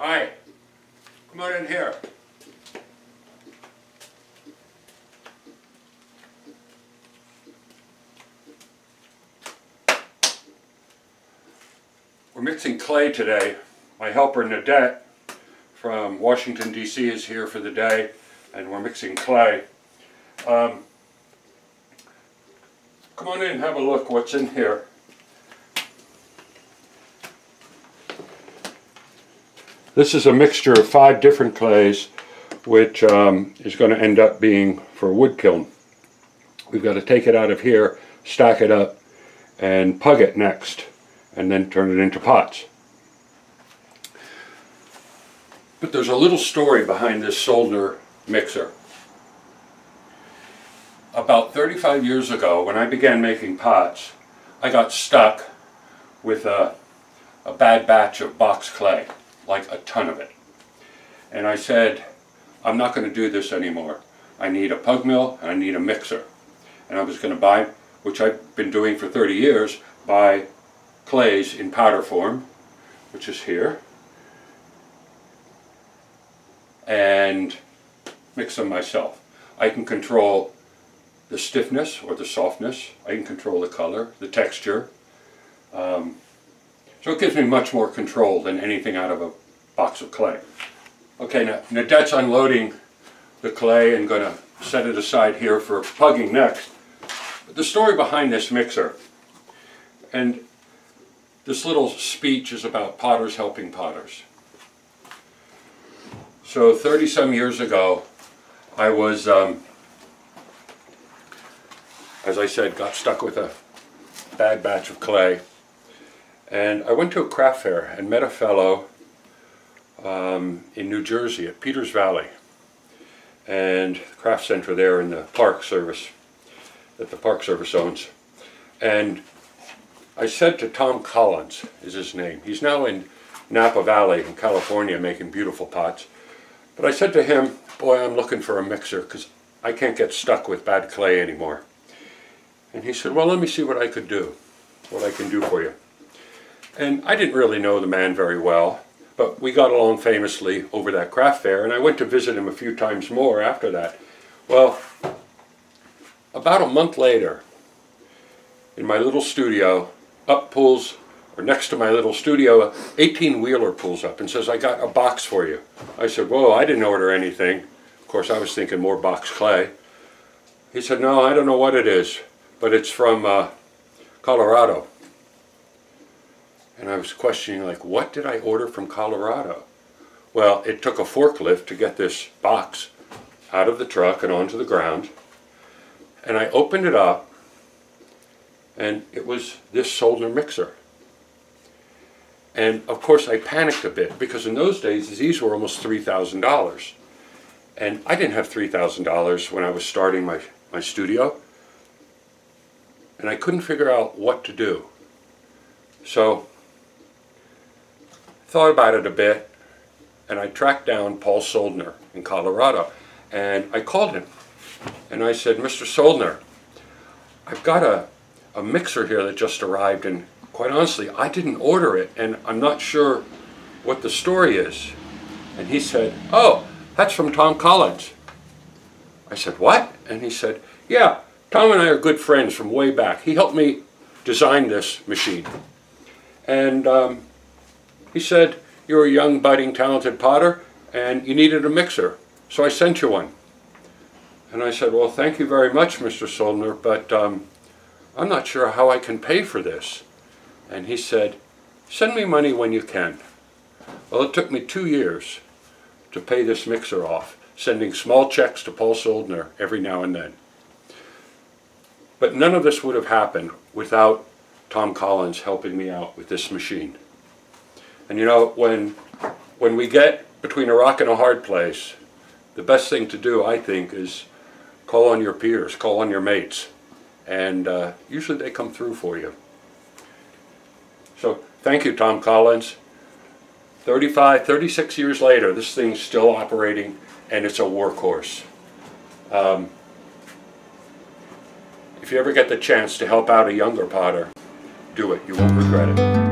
Hi, come on in here. We're mixing clay today. My helper Nadette from Washington DC is here for the day, and we're mixing clay. Come on in and have a look what's in here. This is a mixture of 5 different clays, which is going to end up being for a wood kiln. We've got to take it out of here, stack it up, and pug it next, and then turn it into pots. But there's a little story behind this Soldner mixer. About 35 years ago, when I began making pots, I got stuck with a bad batch of box clay, like a ton of it. And I said, I'm not going to do this anymore. I need a pug mill and I need a mixer. And I was going to buy, which I've been doing for 30 years, buy clays in powder form, which is here, and mix them myself. I can control the stiffness or the softness. I can control the color, the texture. So it gives me much more control than anything out of a box of clay. Okay, now Nadette's unloading the clay and going to set it aside here for pugging next. But the story behind this mixer, and this little speech is about potters helping potters. So 30-some years ago, I was, as I said, got stuck with a bad batch of clay. And I went to a craft fair and met a fellow in New Jersey at Peter's Valley, and the craft center there in the Park Service, that the Park Service owns. And I said to Tom Collins, is his name. He's now in Napa Valley in California making beautiful pots. But I said to him, boy, I'm looking for a mixer because I can't get stuck with bad clay anymore. And he said, well, let me see what I could do, what I can do for you. And I didn't really know the man very well, but we got along famously over that craft fair, and I went to visit him a few times more after that. Well, about a month later, in my little studio, up pulls, or next to my little studio, an 18-wheeler pulls up and says, I got a box for you. I said, whoa, I didn't order anything. Of course, I was thinking more box clay. He said, no, I don't know what it is, but it's from Colorado. And I was questioning, like, what did I order from Colorado? Well, it took a forklift to get this box out of the truck and onto the ground. And I opened it up, and it was this Soldner mixer. And, of course, I panicked a bit, because in those days, these were almost $3,000. And I didn't have $3,000 when I was starting my studio. And I couldn't figure out what to do. So thought about it a bit, and I tracked down Paul Soldner in Colorado, and I called him and I said, Mr. Soldner, I've got a mixer here that just arrived, and quite honestly I didn't order it, and I'm not sure what the story is. And he said, oh, that's from Tom Collins. I said, what? And he said, yeah, Tom and I are good friends from way back. He helped me design this machine. And he said, you're a young, budding, talented potter, and you needed a mixer, so I sent you one. And I said, well, thank you very much, Mr. Soldner, but I'm not sure how I can pay for this. And he said, send me money when you can. Well, it took me 2 years to pay this mixer off, sending small checks to Paul Soldner every now and then. But none of this would have happened without Tom Collins helping me out with this machine. And you know, when we get between a rock and a hard place, the best thing to do, I think, is call on your peers, call on your mates, and usually they come through for you. So thank you, Tom Collins. 36 years later, this thing's still operating, and it's a workhorse. If you ever get the chance to help out a younger potter, do it. You won't regret it.